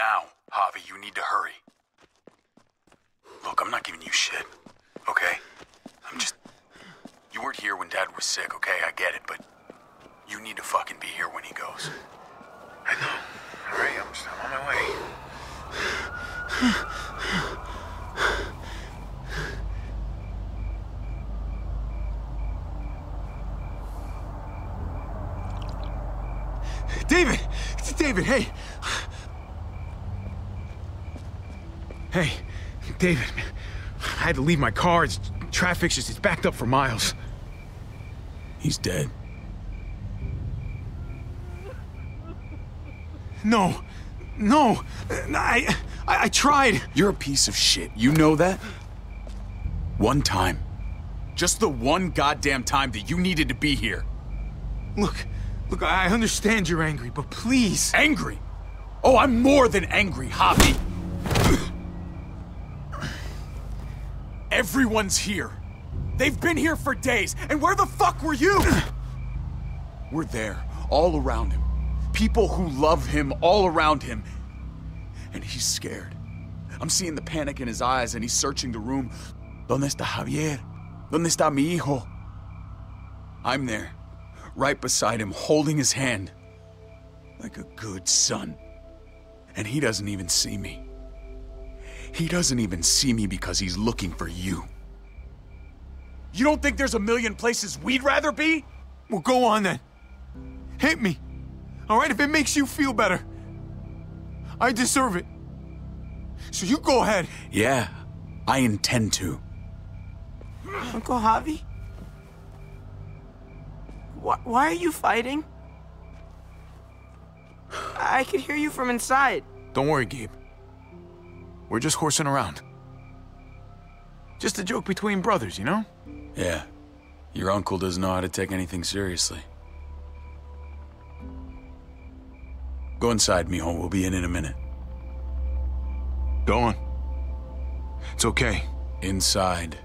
Now, Javi, you need to hurry. Look, I'm not giving you shit, okay? I'm just... You weren't here when Dad was sick, okay? I get it, but you need to fucking be here when he goes. I know. All right, I'm on my way. David! It's David, hey! Hey, David, I had to leave my car. It's traffic's just, it's backed up for miles. He's dead. No, no, I tried. You're a piece of shit, you know that? One time. Just the one goddamn time that you needed to be here. Look, I understand you're angry, but please... Angry? Oh, I'm more than angry, Javi. Everyone's here. They've been here for days, and where the fuck were you? We're there, all around him. People who love him, all around him. And he's scared. I'm seeing the panic in his eyes, and he's searching the room. ¿Dónde está Javier? ¿Dónde está mi hijo? I'm there. Right beside him, holding his hand, like a good son. And he doesn't even see me. He doesn't even see me because he's looking for you. You don't think there's a million places we'd rather be? Well, go on then. Hit me. All right, if it makes you feel better. I deserve it. So you go ahead. Yeah, I intend to. Uncle Javi? Why are you fighting? I could hear you from inside. Don't worry, Gabe. We're just horsing around. Just a joke between brothers, you know? Yeah. Your uncle doesn't know how to take anything seriously. Go inside, mijo. We'll be in a minute. Go on. It's okay. Inside.